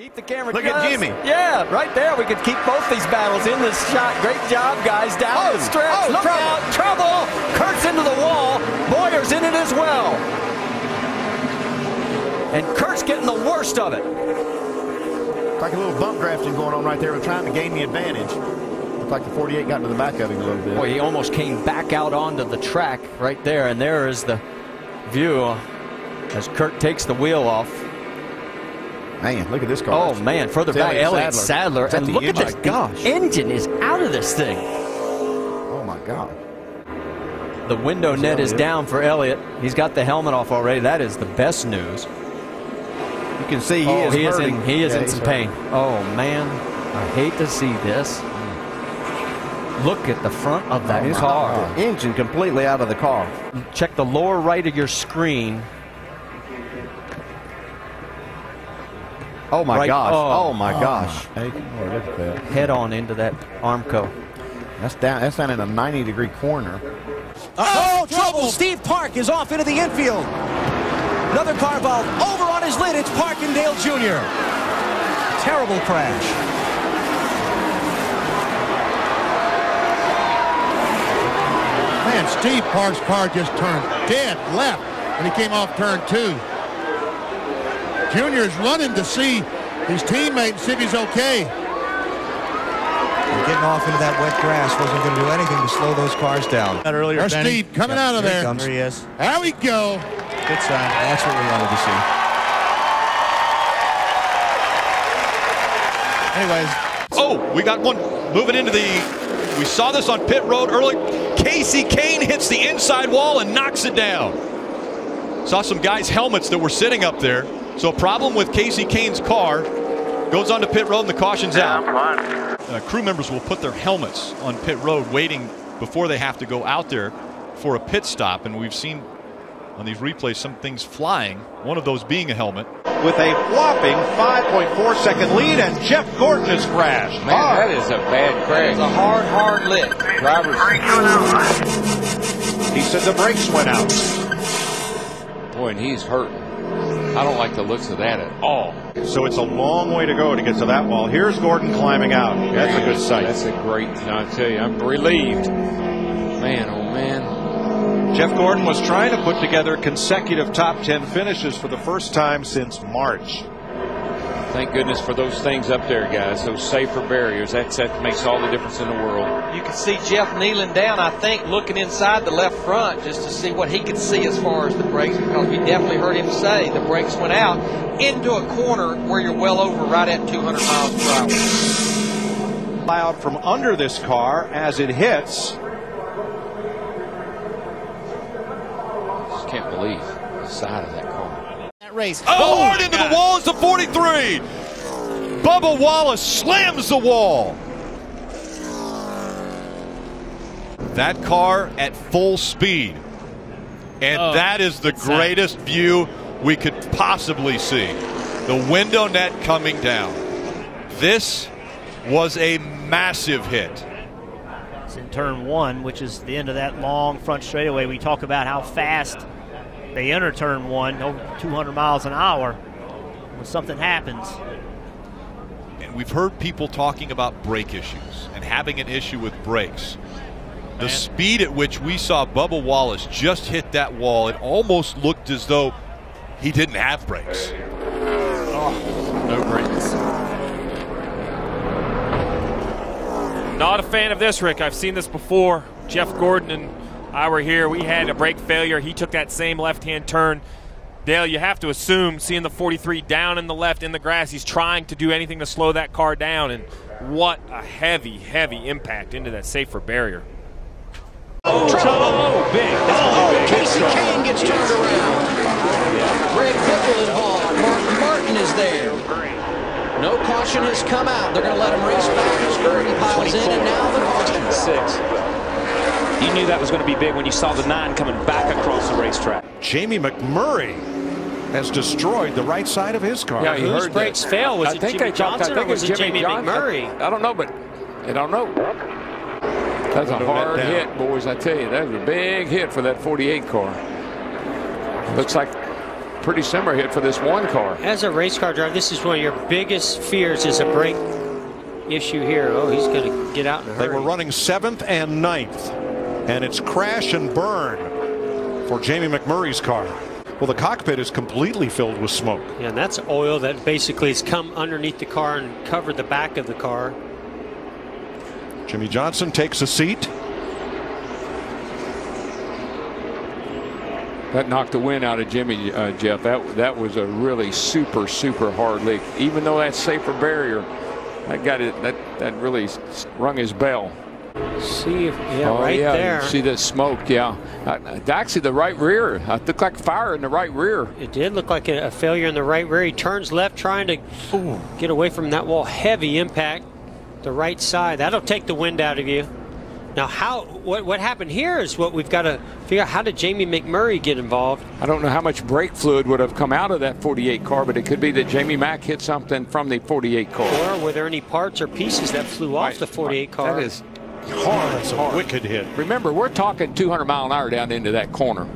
Keep the camera. Look at Jimmy. Yeah, right there. We could keep both these battles in this shot. Great job, guys. Down the stretch. Look out. Trouble. Kurt's into the wall. Boyer's in it as well. And Kurt's getting the worst of it. Like a little bump drafting going on right there. We're trying to gain the advantage. Looked like the 48 got into the back of him a little bit. Boy, he almost came back out onto the track right there. And there is the view as Kurt takes the wheel off. Man, look at this car. Oh, man, further back, Elliot Sadler. And look at this. Gosh. Engine is out of this thing. Oh, my God. The window net is down for Elliot. He's got the helmet off already. That is the best news. You can see he is hurting. He is in some pain. Oh, man, I hate to see this. Look at the front of that car. The engine completely out of the car. Check the lower right of your screen. Oh, my gosh. Oh, my gosh. Head on into that Armco. That's down in a 90-degree corner. Oh, trouble. Steve Park is off into the infield. Another car ball over on his lid. It's Park and Dale Jr. Terrible crash. Man, Steve Park's car just turned dead left when he came off turn 2. Junior's running to see his teammate and see if he's okay. And getting off into that wet grass wasn't going to do anything to slow those cars down. There's Steve coming out of there. There he is. There we go. Good sign. That's what we wanted to see. Anyways. Oh, we got one moving into the... We saw this on pit road early. Kasey Kahne hits the inside wall and knocks it down. Saw some guys' helmets that were sitting up there. So a problem with Kasey Kahne's car. Goes on to pit road and the caution's out. Crew members will put their helmets on pit road waiting before they have to go out there for a pit stop. And we've seen on these replays some things flying. One of those being a helmet. With a whopping 5.4-second lead, and Jeff Gordon has crashed. Man, that is a bad crash. It's a hard, hard lit. Drivers. He said the brakes went out. Boy, and he's hurting. I don't like the looks of that at all. So it's a long way to go to get to that wall. Here's Gordon climbing out. That's a good sight. That's a great, I tell you, I'm relieved. Man, oh man. Jeff Gordon was trying to put together consecutive top 10 finishes for the first time since March. Thank goodness for those things up there, guys. Those safer barriers. That makes all the difference in the world. You can see Jeff kneeling down, I think, looking inside the left front just to see what he could see as far as the brakes, because we definitely heard him say the brakes went out into a corner where you're well over right at 200 miles per hour. Loud from under this car as it hits. Just can't believe the side of that car. Race. Oh, hard into the wall is the 43. Bubba Wallace slams the wall. That car at full speed. And that is the greatest view we could possibly see. The window net coming down. This was a massive hit. It's in turn 1, which is the end of that long front straightaway. We talk about how fast they enter turn 1, over 200 miles an hour, when something happens. And we've heard people talking about brake issues and having an issue with brakes. The speed at which we saw Bubba Wallace just hit that wall, it almost looked as though he didn't have brakes. Oh, no brakes. Not a fan of this, Rick. I've seen this before. Jeff Gordon and I were here. We had a brake failure. He took that same left-hand turn. Dale, you have to assume, seeing the 43 down in the left in the grass, he's trying to do anything to slow that car down, and what a heavy, heavy impact into that safer barrier. Oh, trouble. Oh, big. Kasey Kahne gets turned around. Greg Pickle involved. Mark Martin is there. No caution has come out. They're going to let him race back as Gordon piles in, and now the caution. 6. You knew that was going to be big when you saw the 9 coming back across the racetrack. Jamie McMurray has destroyed the right side of his car. Yeah, whose brakes fail? Was it Jimmie Johnson or was it Jamie McMurray? I don't know, but I don't know. That's a hard hit, boys, I tell you. That was a big hit for that 48 car. Looks like pretty similar hit for this one car. As a race car driver, this is one of your biggest fears, is a brake issue here. Oh, he's going to get out in a hurry. They were running 7th and 9th, and it's crash and burn for Jamie McMurray's car. Well, the cockpit is completely filled with smoke. Yeah, and that's oil that basically has come underneath the car and covered the back of the car. Jimmie Johnson takes a seat. That knocked the wind out of Jimmie, Jeff. That was a really super hard leak. Even though that's safer barrier, that got it. That really rung his bell. See if, yeah, oh, right, yeah, there. See the smoke, yeah. Actually, the right rear. It looked like fire in the right rear. It did look like a failure in the right rear. He turns left, trying to get away from that wall. Heavy impact, the right side. That'll take the wind out of you. Now, what happened here is what we've got to figure out. How did Jamie McMurray get involved? I don't know how much brake fluid would have come out of that 48 car, but it could be that Jamie Mack hit something from the 48 car. Or were there any parts or pieces that flew off the 48 car? That is hard. That's a wicked hit. Remember, we're talking 200 mph down into that corner.